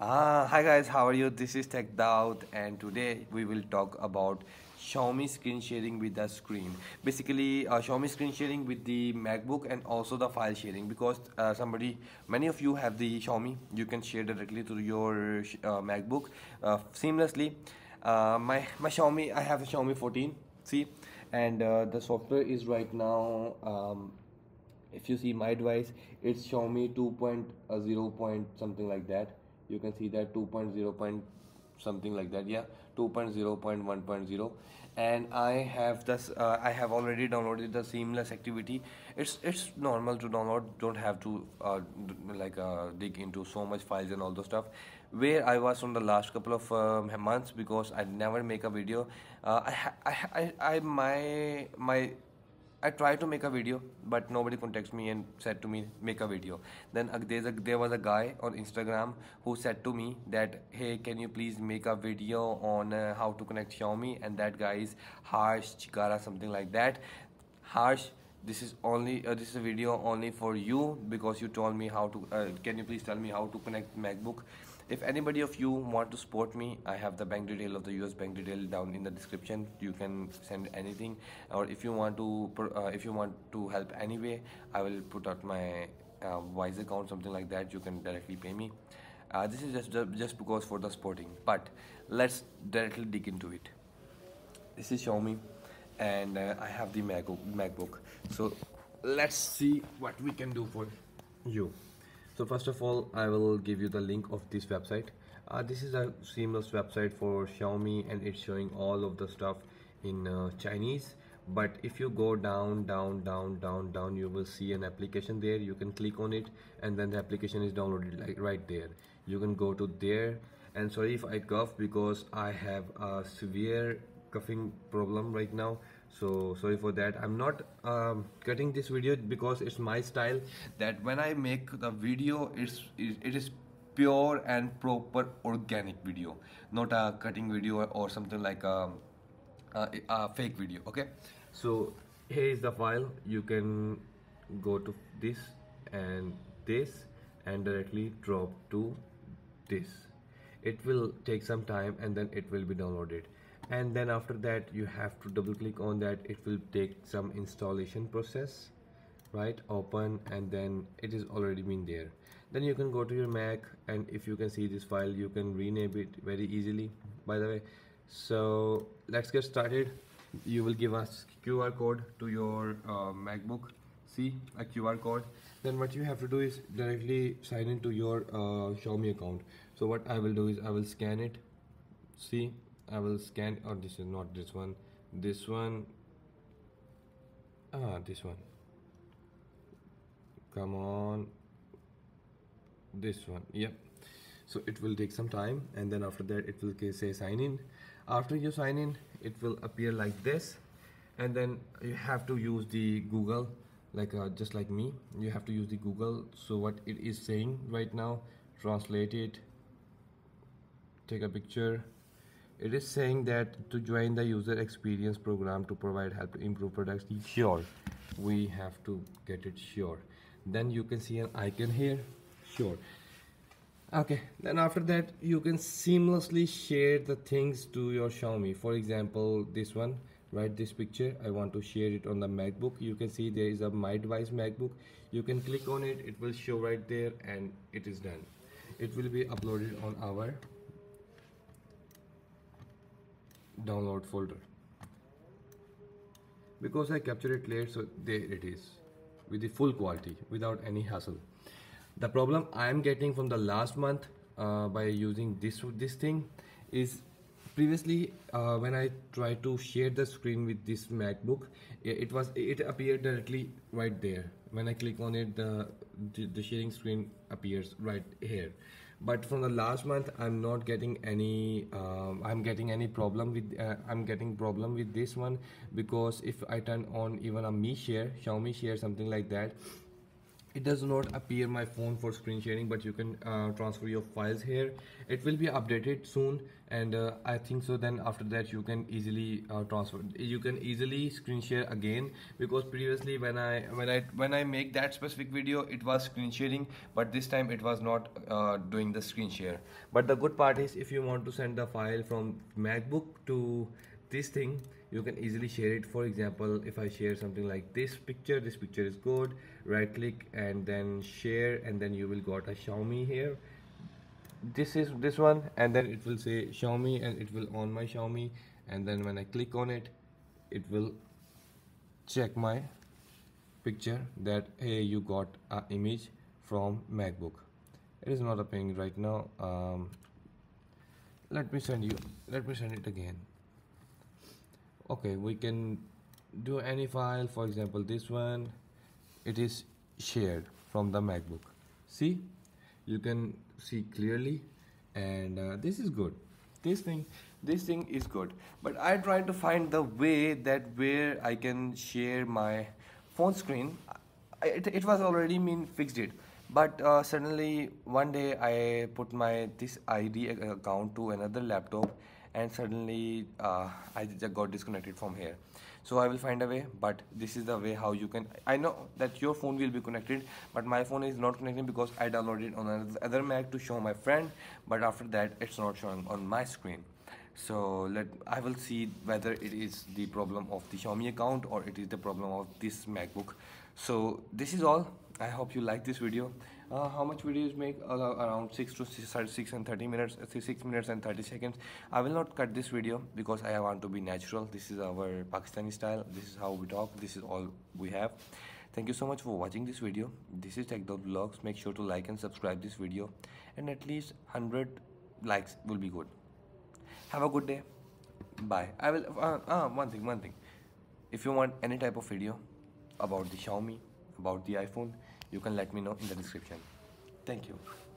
Hi guys, how are you? This is Tech Daud, and today we will talk about Xiaomi screen sharing with the screen. Basically, Xiaomi screen sharing with the MacBook and also the file sharing, because many of you have the Xiaomi. You can share directly to your MacBook seamlessly. My Xiaomi, I have a Xiaomi 14. See, and the software is right now. If you see my device, it's Xiaomi 2.0. Something like that. You can see that 2.0. Something like that. Yeah, 2.0.1.0. And I have this. I have already downloaded the seamless activity. It's normal to download. Don't have to dig into so much files and all those stuff. Where I was on the last couple of months, because I never make a video. I tried to make a video, but nobody contacts me and said to me, make a video. Then there was a guy on Instagram who said to me that, hey, can you please make a video on how to connect Xiaomi? And that guy is Harsh Chikara, something like that. Harsh, this is a video only for you, because you told me how to. Can you please tell me how to connect MacBook? If anybody of you want to support me, I have the bank detail of the US bank detail down in the description. You can send anything, or if you want to help anyway, I will put out my Wise account, something like that. You can directly pay me. This is just because for the supporting. But let's directly dig into it. This is Xiaomi, and I have the MacBook. So let's see what we can do for you. So first of all, I will give you the link of this website. This is a seamless website for Xiaomi, and it's showing all of the stuff in Chinese. But if you go down, you will see an application there. You can click on it, and then the application is downloaded right there. You can go to there. And sorry if I cough, because I have a severe coughing problem right now. So sorry for that. I'm not cutting this video, because it's my style that when I make the video, it is pure and proper organic video, not a cutting video or something like a fake video. Okay, so here is the file. You can go to this and directly drop to this. It will take some time, and then it will be downloaded. And then after that, you have to double click on that. It will take some installation process, right? Open, and then it is already been there. Then you can go to your Mac, and if you can see this file, you can rename it very easily, by the way. So let's get started. You will give us QR code to your MacBook. See, a QR code. Then what you have to do is directly sign into your Xiaomi account. So what I will do is I will scan it. See, I will scan, or this is not this one, this one, come on, this one, yep. So it will take some time, and then after that it will say sign in. After you sign in, it will appear like this, and then you have to use the Google, just like me, you have to use the Google. So what it is saying right now, translate it, take a picture. It is saying that to join the user experience program to provide help to improve products. Sure, we have to get it. Sure. Then you can see an icon here. Sure. Okay, then after that you can seamlessly share the things to your Xiaomi. For example, this one, right, this picture, I want to share it on the MacBook. You can see there is a My Device MacBook. You can click on it, it will show right there, and it is done. It will be uploaded on our download folder, because I captured it later. So there it is, with the full quality, without any hassle. The problem I am getting from the last month by using this thing is, previously when I tried to share the screen with this MacBook, it appeared directly right there. When I click on it, the sharing screen appears right here. But from the last month, I'm not getting any. I'm getting problem with this one, because if I turn on even a Mi Share, Xiaomi Share, something like that, it does not appear my phone for screen sharing, but you can transfer your files here. It will be updated soon, and I think so then after that you can easily easily screen share again, because previously when I make that specific video it was screen sharing, but this time it was not doing the screen share. But the good part is, if you want to send the file from MacBook to this thing, you can easily share it. For example, if I share something like this picture is good, right click and then share, and then you will got a Xiaomi here. This is this one, and then it will say Xiaomi and it will on my Xiaomi, and then when I click on it, it will check my picture that hey, you got an image from MacBook. It is not appearing right now. Let me send it again. Okay, we can do any file, for example this one, it is shared from the MacBook. See, you can see clearly, and this is good. This thing is good, but I try to find the way that where I can share my phone screen. It was already fixed it, but suddenly one day I put my this ID account to another laptop, and suddenly I got disconnected from here. So I will find a way, but this is the way how you can. I know that your phone will be connected, but my phone is not connecting because I downloaded it on another Mac to show my friend, but after that it's not showing on my screen. So I will see whether it is the problem of the Xiaomi account or it is the problem of this MacBook. So this is all. I hope you like this video. How much videos make? Around 6 minutes and 30 seconds. I will not cut this video because I want to be natural. This is our Pakistani style. This is how we talk. This is all we have. Thank you so much for watching this video. This is Tech Daud Vlogs. Make sure to like and subscribe this video, and at least 100 likes will be good. Have a good day. Bye. I will. One thing. If you want any type of video about the Xiaomi, about the iPhone, you can let me know in the description. Thank you.